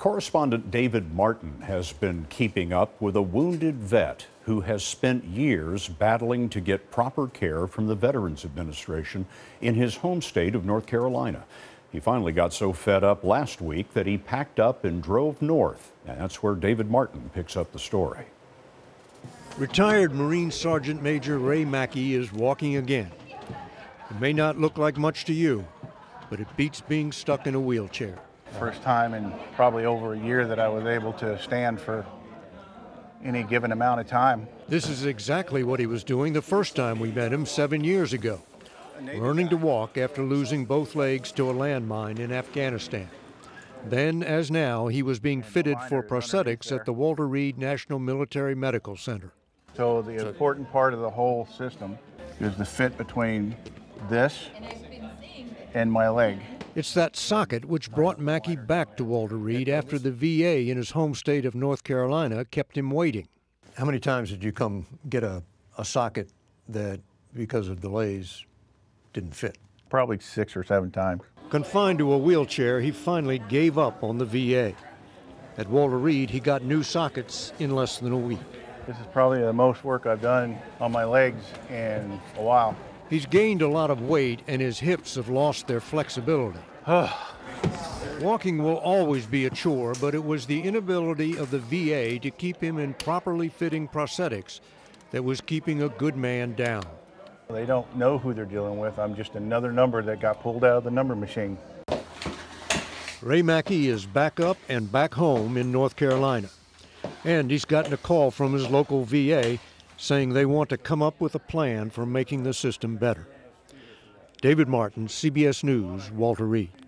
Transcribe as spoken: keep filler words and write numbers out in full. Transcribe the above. Correspondent David Martin has been keeping up with a wounded vet who has spent years battling to get proper care from the Veterans Administration in his home state of North Carolina. He finally got so fed up last week that he packed up and drove north. And that's where David Martin picks up the story. Retired Marine Sergeant Major Ray Mackey is walking again. It may not look like much to you, but it beats being stuck in a wheelchair. First time in probably over a year that I was able to stand for any given amount of time. This is exactly what he was doing the first time we met him seven years ago, learning to walk after losing both legs to a landmine in Afghanistan. Then, as now, he was being fitted for prosthetics at the Walter Reed National Military Medical Center. So the important part of the whole system is the fit between this and my leg. It's that socket which brought Mackey back to Walter Reed after the V A in his home state of North Carolina kept him waiting. How many times did you come get a, a socket that, because of delays, didn't fit? Probably six or seven times. Confined to a wheelchair, he finally gave up on the V A. At Walter Reed, he got new sockets in less than a week. This is probably the most work I've done on my legs in a while. He's gained a lot of weight, and his hips have lost their flexibility. Walking will always be a chore, but it was the inability of the V A to keep him in properly fitting prosthetics that was keeping a good man down. They don't know who they're dealing with. I'm just another number that got pulled out of the number machine. Ray Mackey is back up and back home in North Carolina. And he's gotten a call from his local V A saying they want to come up with a plan for making the system better. David Martin, C B S News, Walter Reed.